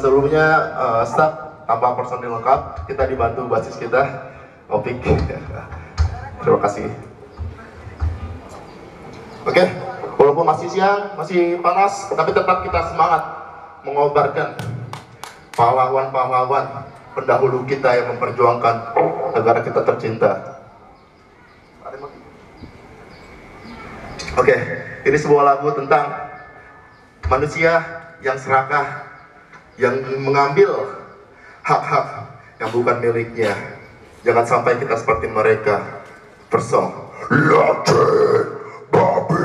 Sebelumnya staff tambah personil lengkap, kita dibantu basis kita Opik. Terima kasih. Oke, walaupun masih siang, masih panas, tapi tetap kita semangat mengobarkan pahlawan-pahlawan pendahulu kita yang memperjuangkan negara kita tercinta. Oke, ini sebuah lagu tentang manusia yang serakah, yang mengambil hak-hak yang bukan miliknya. Jangan sampai kita seperti mereka. Persong. Latte babi.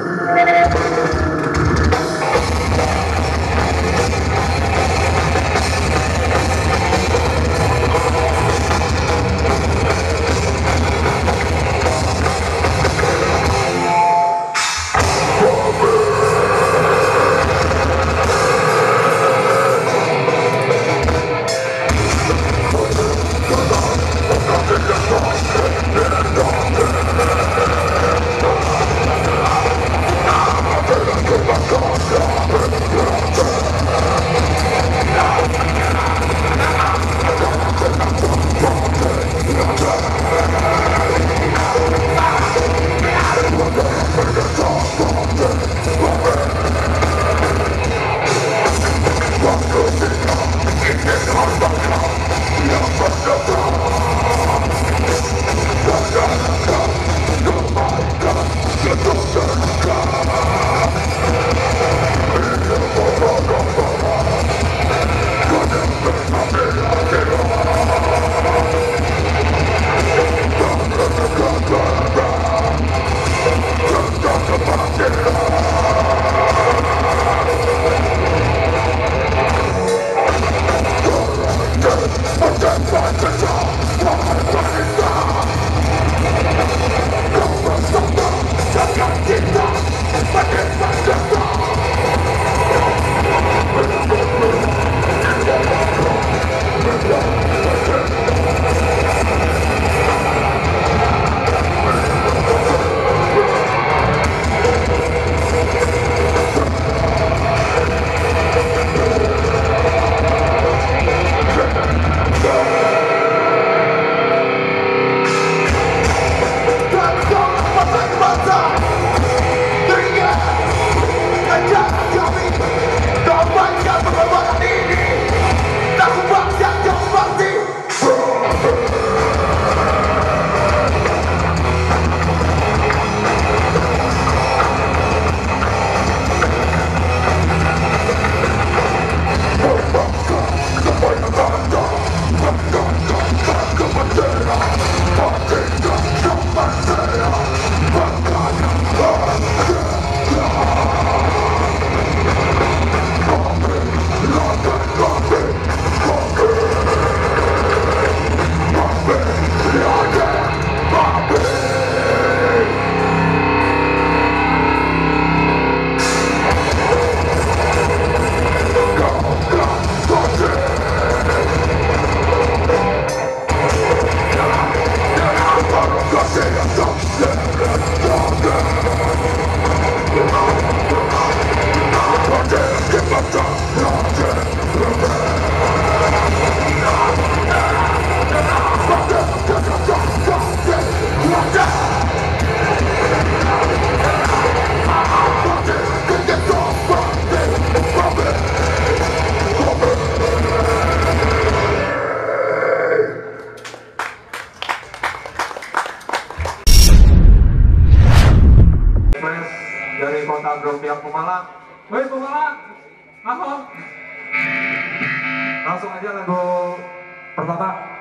dari kota Grogol Pemalang. Woi Pemalang, masuk. Langsung aja lagu pertama.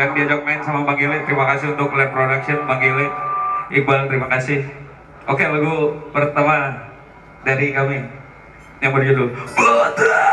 Yang diajak main sama Bang Gili, terima kasih untuk Light Production, Bang Gili, Iqbal, terima kasih. Oke, lagu pertama dari kami yang berjudul Buta.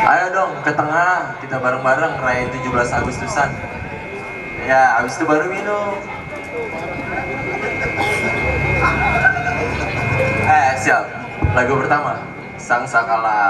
Ayo dong ke tengah, kita bareng-bareng ngerayain 17 Agustusan. Ya, habis itu baru minum. Siap. Lagu pertama, Sang Sakala.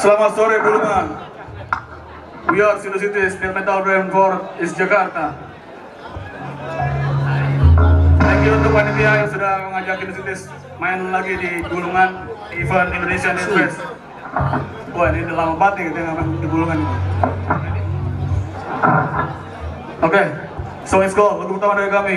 Selamat sore Bulungan. We are Sido Cities, the metal rainbow is Jakarta. Thank you untuk panitia yang sudah mengajak Sido Cities main lagi di Bulungan event Indonesia Deathfest. Wah, ini udah lama banget kita main di Bulungan. Okay, so let's go. Lagu pertama dari kami.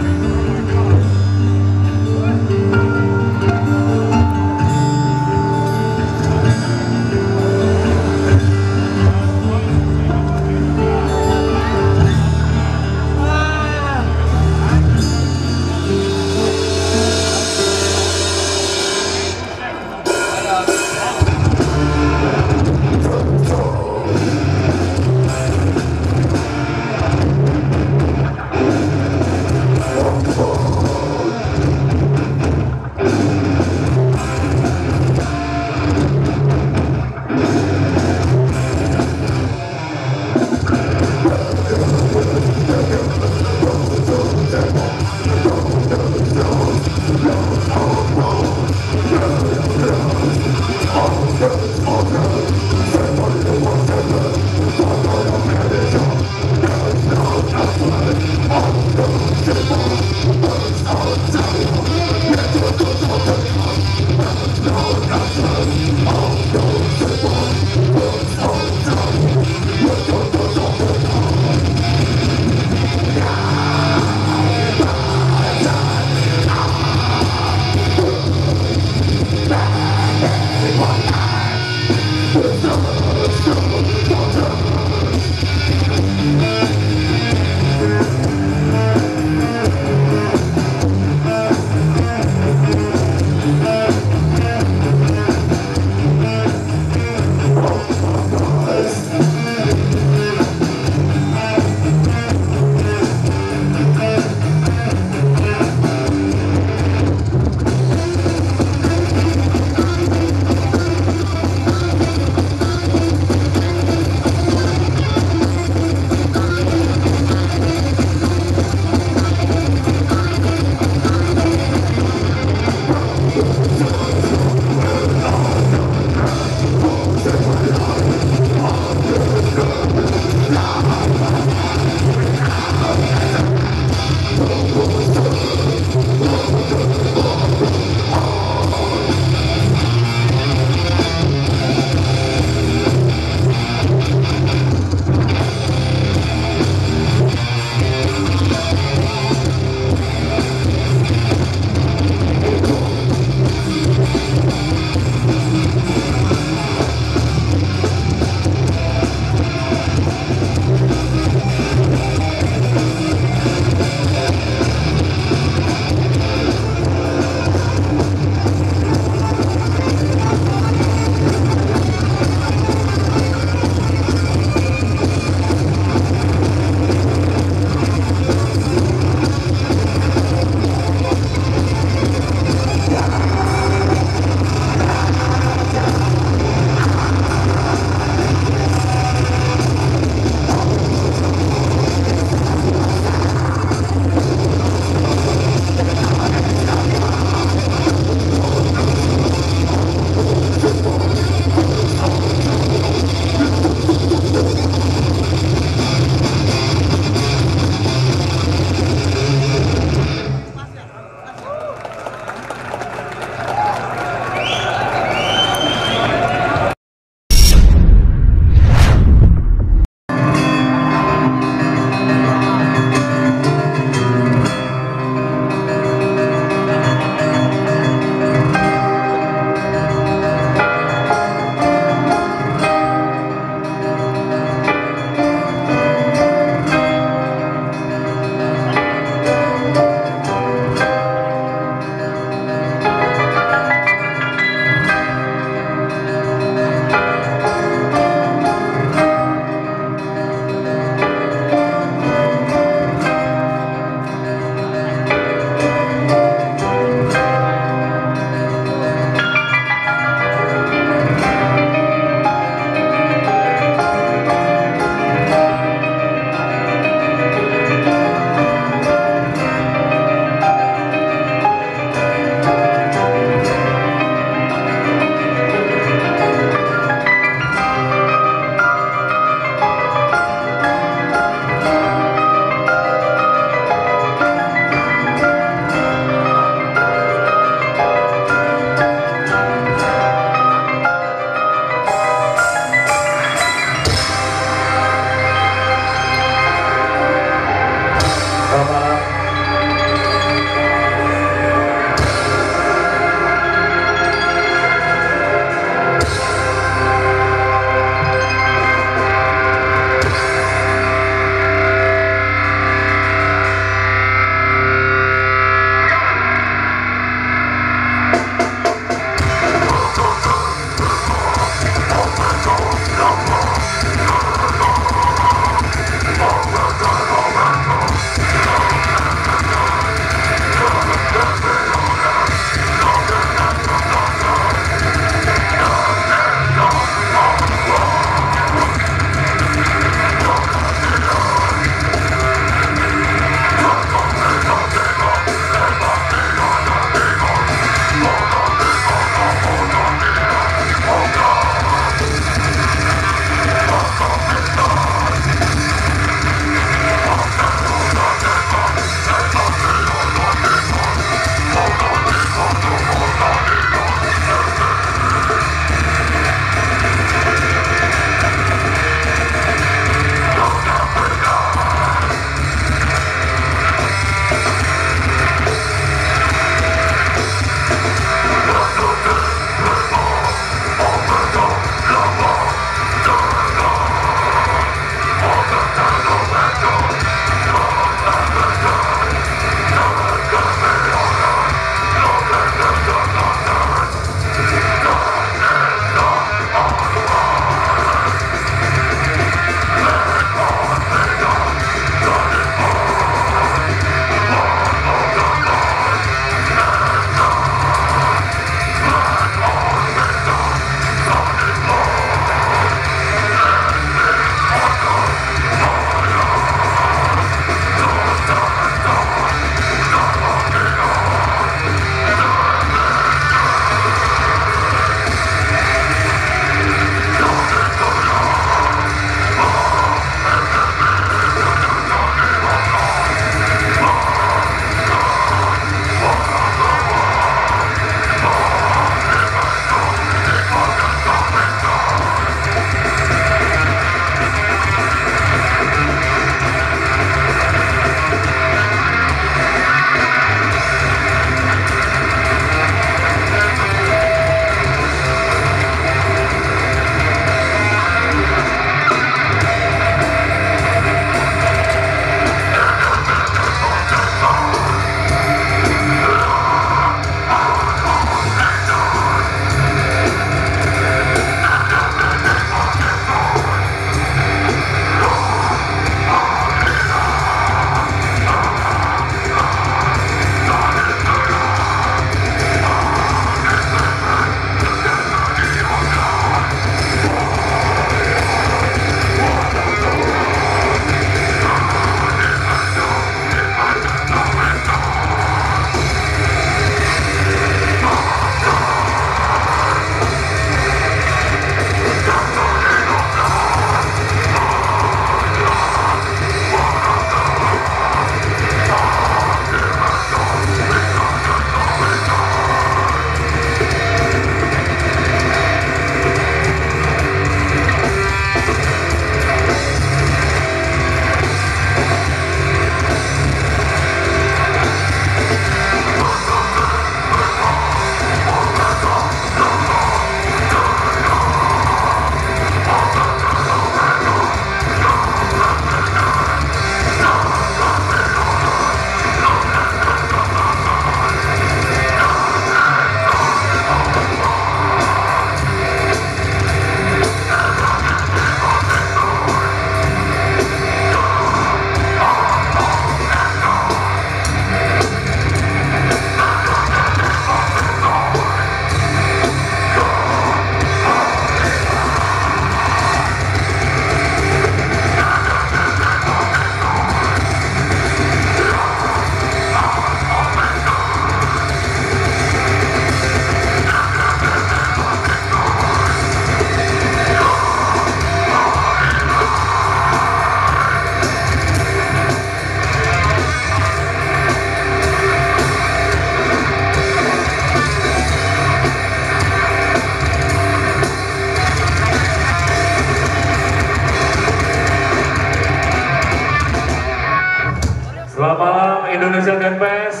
Indonesia Deathfest.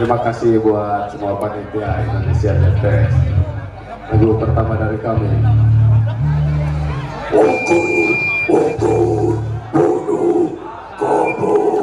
Terima kasih buat semua panitia Indonesia Deathfest. Lagu pertama dari kami. Ukur, ukur, bunuh, kobor.